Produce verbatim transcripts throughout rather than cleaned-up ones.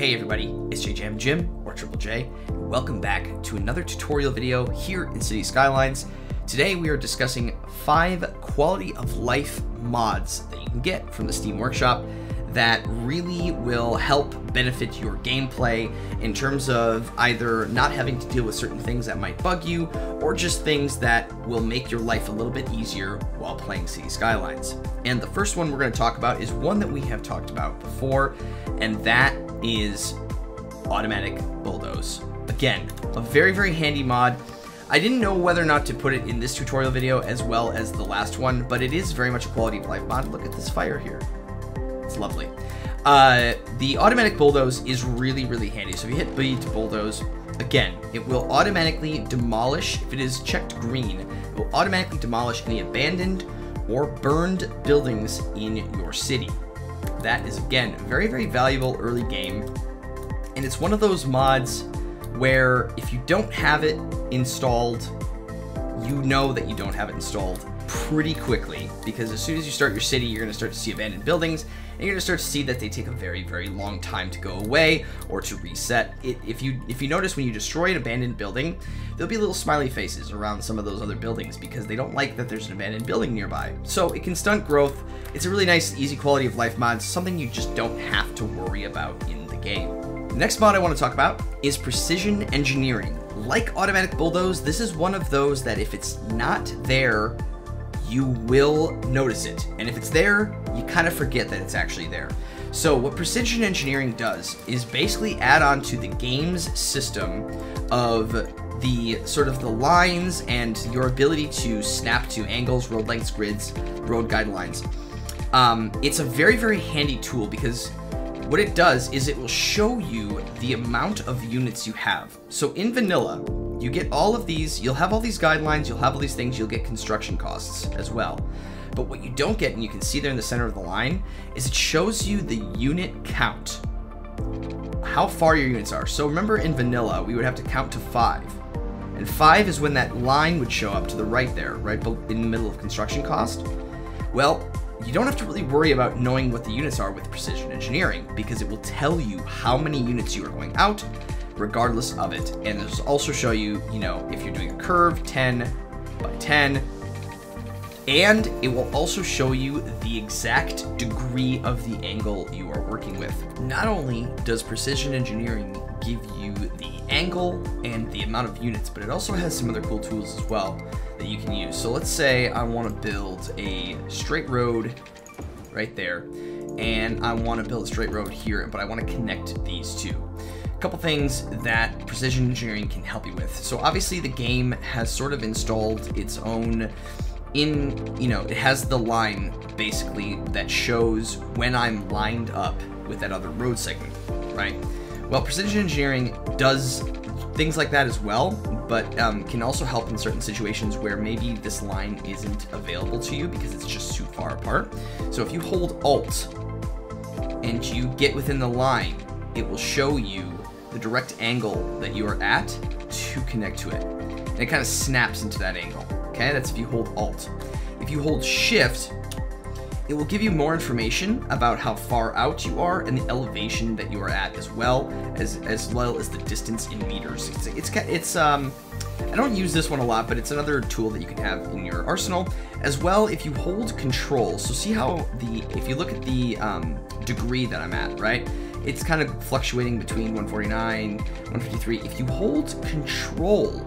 Hey everybody, it's JJamJim, or Triple J, and welcome back to another tutorial video here in Cities: Skylines. Today we are discussing five quality of life mods that you can get from the Steam Workshop that really will help benefit your gameplay in terms of either not having to deal with certain things that might bug you, or just things that will make your life a little bit easier while playing Cities: Skylines. And the first one we're going to talk about is one that we have talked about before, and that is Automatic Bulldoze. Again, a very, very handy mod. I didn't know whether or not to put it in this tutorial video as well as the last one, but it is very much a quality of life mod. Look at this fire here. It's lovely. Uh, the Automatic Bulldoze is really, really handy. So if you hit B to bulldoze, again, it will automatically demolish, if it is checked green, it will automatically demolish any abandoned or burned buildings in your city. That is, again, very, very valuable early game. And it's one of those mods where if you don't have it installed, you know that you don't have it installed pretty quickly, because as soon as you start your city, you're going to start to see abandoned buildings, and you're going to start to see that they take a very, very long time to go away or to reset. It, if you if you notice, when you destroy an abandoned building, there'll be little smiley faces around some of those other buildings because they don't like that there's an abandoned building nearby. So it can stunt growth. It's a really nice, easy quality of life mod, something you just don't have to worry about in the game. The next mod I want to talk about is Precision Engineering. Like Automatic Bulldoze, this is one of those that if it's not there, you will notice it. And if it's there, you kind of forget that it's actually there. So what Precision Engineering does is basically add on to the game's system of the sort of the lines and your ability to snap to angles, road lengths, grids, road guidelines. Um, it's a very, very handy tool because what it does is it will show you the amount of units you have. So in vanilla, you get all of these, you'll have all these guidelines, you'll have all these things, you'll get construction costs as well. But what you don't get, and you can see there in the center of the line, is it shows you the unit count, how far your units are. So remember in vanilla, we would have to count to five. And five is when that line would show up to the right there, right in the middle of construction cost. Well, you don't have to really worry about knowing what the units are with Precision Engineering, because it will tell you how many units you are going out, regardless of it. And it'll also show you, you know, if you're doing a curve, ten by ten. And it will also show you the exact degree of the angle you are working with. Not only does Precision Engineering give you the angle and the amount of units, but it also has some other cool tools as well that you can use. So let's say I want to build a straight road right there, and I want to build a straight road here, but I want to connect these two. A couple things that Precision Engineering can help you with. So obviously the game has sort of installed its own in, you know, it has the line basically that shows when I'm lined up with that other road segment, right? Well, Precision Engineering does things like that as well, but um, can also help in certain situations where maybe this line isn't available to you because it's just too far apart. So if you hold Alt and you get within the line, it will show you the direct angle that you are at to connect to it. And it kind of snaps into that angle, okay? That's if you hold Alt. If you hold Shift, it will give you more information about how far out you are and the elevation that you are at, as well as as well as the distance in meters. It's it's, it's um I don't use this one a lot, but it's another tool that you can have in your arsenal as well. If you hold Control, so see how the if you look at the um, degree that I'm at, right? It's kind of fluctuating between one forty-nine, one fifty-three. If you hold Control,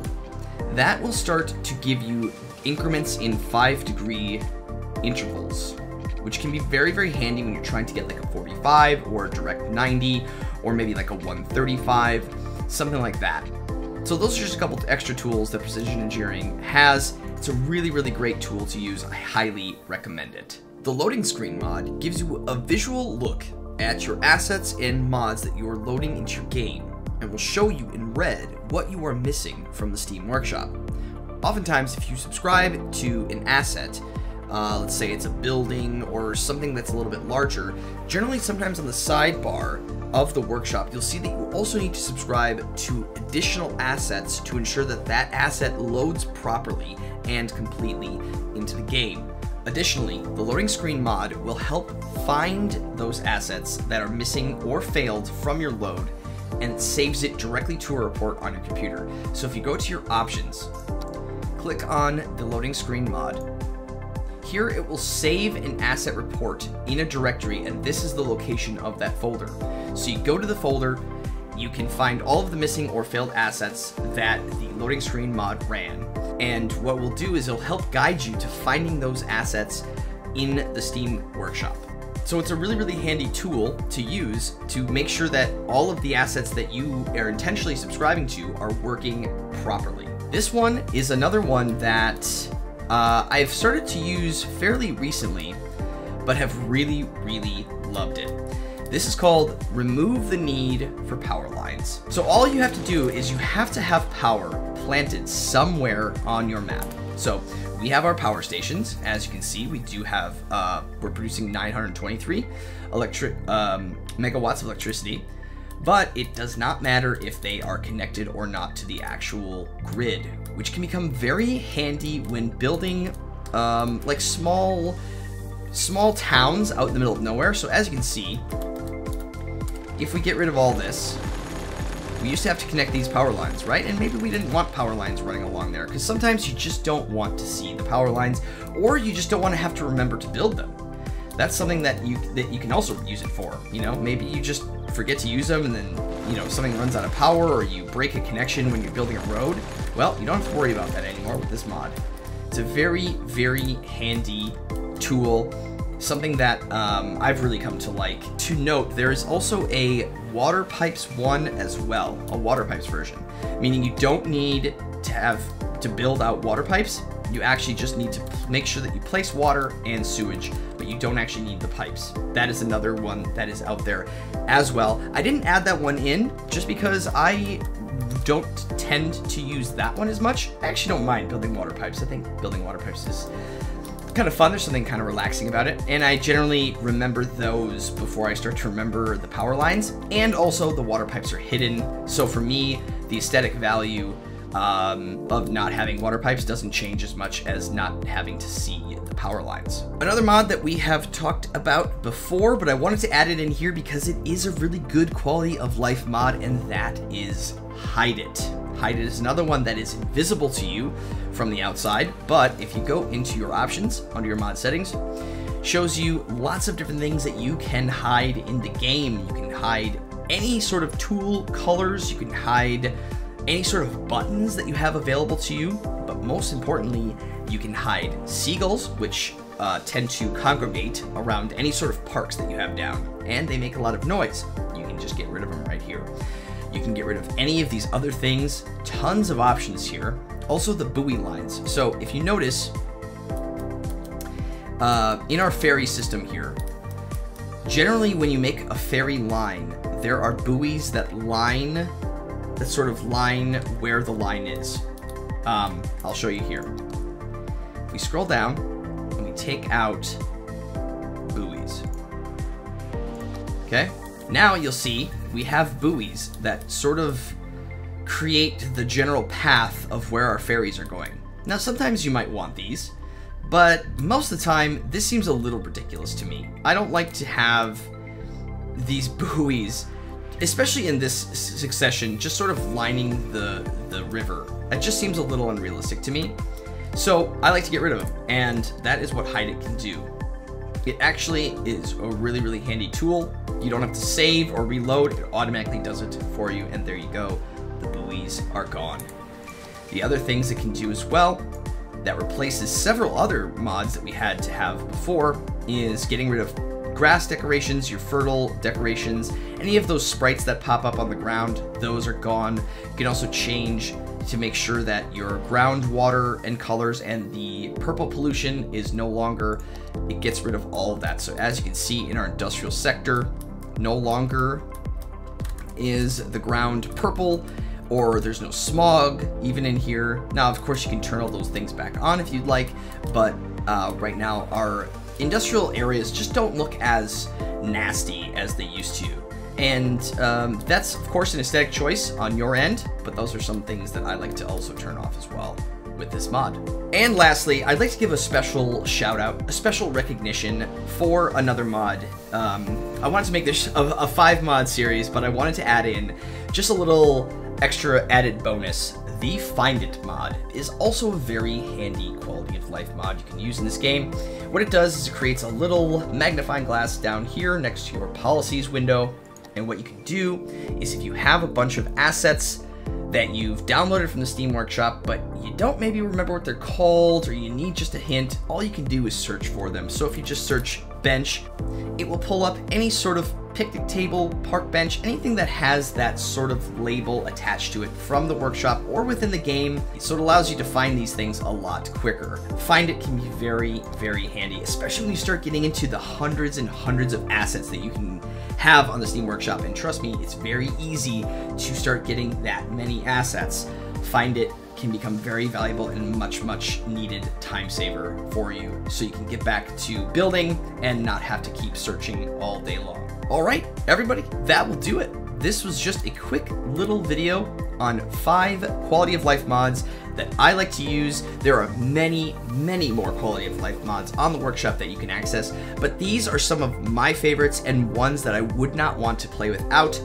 that will start to give you increments in five degree intervals, which can be very, very handy when you're trying to get like a forty-five or a direct ninety, or maybe like a one thirty-five, something like that. So those are just a couple extra tools that Precision Engineering has. It's a really, really great tool to use. I highly recommend it. The Loading Screen mod gives you a visual look at your assets and mods that you are loading into your game, and will show you in red what you are missing from the Steam Workshop. Oftentimes, if you subscribe to an asset, Uh, let's say it's a building or something that's a little bit larger, generally sometimes on the sidebar of the workshop, you'll see that you also need to subscribe to additional assets to ensure that that asset loads properly and completely into the game. Additionally, the Loading Screen mod will help find those assets that are missing or failed from your load, and it saves it directly to a report on your computer. So if you go to your options, click on the Loading Screen mod. Here it will save an asset report in a directory, and this is the location of that folder. So you go to the folder, you can find all of the missing or failed assets that the Loading Screen mod ran. And what we'll do is it'll help guide you to finding those assets in the Steam Workshop. So it's a really, really handy tool to use to make sure that all of the assets that you are intentionally subscribing to are working properly. This one is another one that uh, I've started to use fairly recently, but have really, really loved it. This is called Remove the Need for Power Lines. So all you have to do is you have to have power planted somewhere on your map. So we have our power stations. As you can see, we do have, uh, we're producing nine hundred twenty-three electric um, megawatts of electricity, but it does not matter if they are connected or not to the actual grid, which can become very handy when building um, like small, small towns out in the middle of nowhere. So as you can see, if we get rid of all this, we used to have to connect these power lines, right? And maybe we didn't want power lines running along there, because sometimes you just don't want to see the power lines, or you just don't want to have to remember to build them. That's something that you that you can also use it for, you know? Maybe you just forget to use them, and then, you know, something runs out of power, or you break a connection when you're building a road. Well, you don't have to worry about that anymore with this mod. It's a very, very handy tool. Something that um, I've really come to like. To note, there is also a water pipes one as well, a water pipes version, meaning you don't need to have to build out water pipes. You actually just need to make sure that you place water and sewage, but you don't actually need the pipes. That is another one that is out there as well. I didn't add that one in just because I don't tend to use that one as much. I actually don't mind building water pipes. I think building water pipes is kind of fun. There's something kind of relaxing about it, and I generally remember those before I start to remember the power lines. And also the water pipes are hidden, so for me the aesthetic value um, of not having water pipes doesn't change as much as not having to see the power lines. Another mod that we have talked about before, but I wanted to add it in here because it is a really good quality of life mod, and that is Hide It. Hide It is another one that is invisible to you from the outside, but if you go into your options under your mod settings, shows you lots of different things that you can hide in the game. You can hide any sort of tool colors, you can hide any sort of buttons that you have available to you, but most importantly, you can hide seagulls, which uh, tend to congregate around any sort of parks that you have down, and they make a lot of noise. You can just get rid of them right here. You can get rid of any of these other things. Tons of options here. Also the buoy lines. So if you notice, uh, in our ferry system here, generally when you make a ferry line, there are buoys that line, that sort of line where the line is. Um, I'll show you here. If we scroll down and we take out buoys, okay? Now you'll see we have buoys that sort of create the general path of where our ferries are going. Now, sometimes you might want these, but most of the time, this seems a little ridiculous to me. I don't like to have these buoys, especially in this succession, just sort of lining the, the river. That just seems a little unrealistic to me. So I like to get rid of them, and that is what Hide It can do. It actually is a really, really handy tool. You don't have to save or reload. It automatically does it for you, and there you go. The buoys are gone. The other things it can do as well that replaces several other mods that we had to have before is getting rid of grass decorations, your fertile decorations, any of those sprites that pop up on the ground, those are gone. You can also change to make sure that your groundwater and colors and the purple pollution is no longer, it gets rid of all of that. So as you can see in our industrial sector, no longer is the ground purple, or there's no smog even in here. Now, of course, you can turn all those things back on if you'd like, but uh, right now our industrial areas just don't look as nasty as they used to. And um, that's, of course, an aesthetic choice on your end, but those are some things that I like to also turn off as well. with this mod. And lastly, I'd like to give a special shout out, a special recognition for another mod. Um, I wanted to make this a, a five mod series, but I wanted to add in just a little extra added bonus. The Find It mod is also a very handy quality of life mod you can use in this game. What it does is it creates a little magnifying glass down here next to your policies window. And what you can do is if you have a bunch of assets that you've downloaded from the Steam Workshop, but you don't maybe remember what they're called, or you need just a hint, all you can do is search for them. So if you just search bench, it will pull up any sort of picnic table, park bench, anything that has that sort of label attached to it from the workshop or within the game. So it allows you to find these things a lot quicker. Find It can be very, very handy, especially when you start getting into the hundreds and hundreds of assets that you can have on the Steam Workshop. And trust me, it's very easy to start getting that many assets. Find It can become very valuable and much, much needed time saver for you, so you can get back to building and not have to keep searching all day long. All right, everybody, that will do it. This was just a quick little video on five quality of life mods that I like to use. There are many, many more quality of life mods on the workshop that you can access, but these are some of my favorites and ones that I would not want to play without.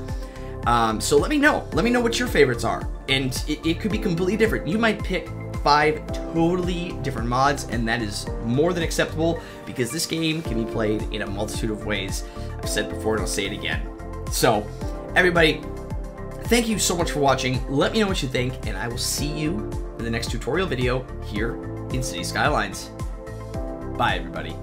Um, so let me know. Let me know what your favorites are. And it, it could be completely different. You might pick five totally different mods, and that is more than acceptable because this game can be played in a multitude of ways. I've said before and I'll say it again. So, everybody, thank you so much for watching. Let me know what you think, and I will see you in the next tutorial video here in Cities: Skylines. Bye, everybody.